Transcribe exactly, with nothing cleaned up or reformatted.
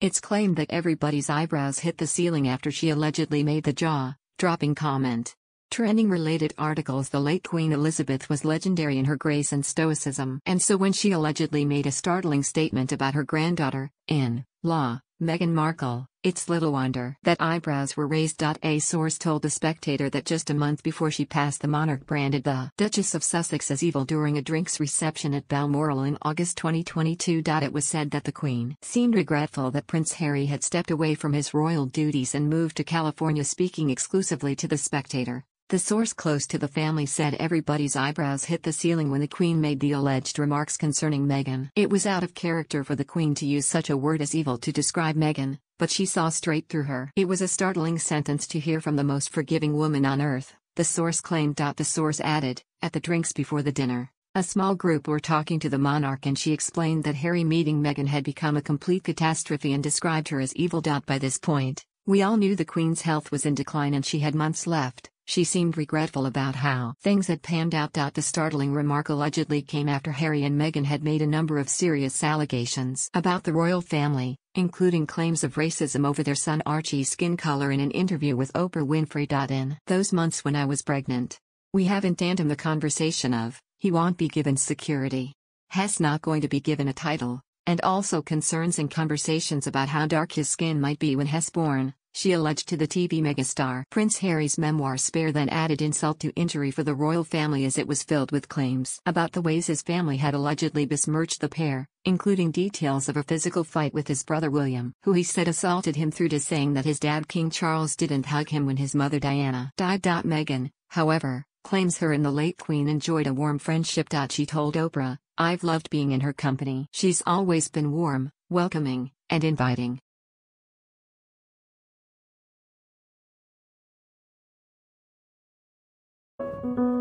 It's claimed that everybody's eyebrows hit the ceiling after she allegedly made the jaw-dropping comment. Trending related articles. The late Queen Elizabeth was legendary in her grace and stoicism, and so when she allegedly made a startling statement about her granddaughter, in-law, Meghan Markle, it's little wonder that eyebrows were raised. A source told The Spectator that just a month before she passed, the monarch branded the Duchess of Sussex as evil during a drinks reception at Balmoral in August twenty twenty-two. It was said that the Queen seemed regretful that Prince Harry had stepped away from his royal duties and moved to California. Speaking exclusively to The Spectator, the source close to the family said everybody's eyebrows hit the ceiling when the Queen made the alleged remarks concerning Meghan. It was out of character for the Queen to use such a word as evil to describe Meghan, but she saw straight through her. It was a startling sentence to hear from the most forgiving woman on earth, the source claimed. The source added, at the drinks before the dinner, a small group were talking to the monarch and she explained that Harry meeting Meghan had become a complete catastrophe and described her as evil. By this point, we all knew the Queen's health was in decline and she had months left. She seemed regretful about how things had panned out. The startling remark allegedly came after Harry and Meghan had made a number of serious allegations about the royal family, including claims of racism over their son Archie's skin color in an interview with Oprah Winfrey. In those months when I was pregnant, we have in tandem the conversation of, he won't be given security. He's not going to be given a title, and also concerns and conversations about how dark his skin might be when he's born, she alleged to the T V megastar. Prince Harry's memoir Spare then added insult to injury for the royal family as it was filled with claims about the ways his family had allegedly besmirched the pair, including details of a physical fight with his brother William, who he said assaulted him, through to saying that his dad King Charles didn't hug him when his mother Diana died. Meghan, however, claims her and the late Queen enjoyed a warm friendship. She told Oprah, "I've loved being in her company. She's always been warm, welcoming, and inviting." Thank you.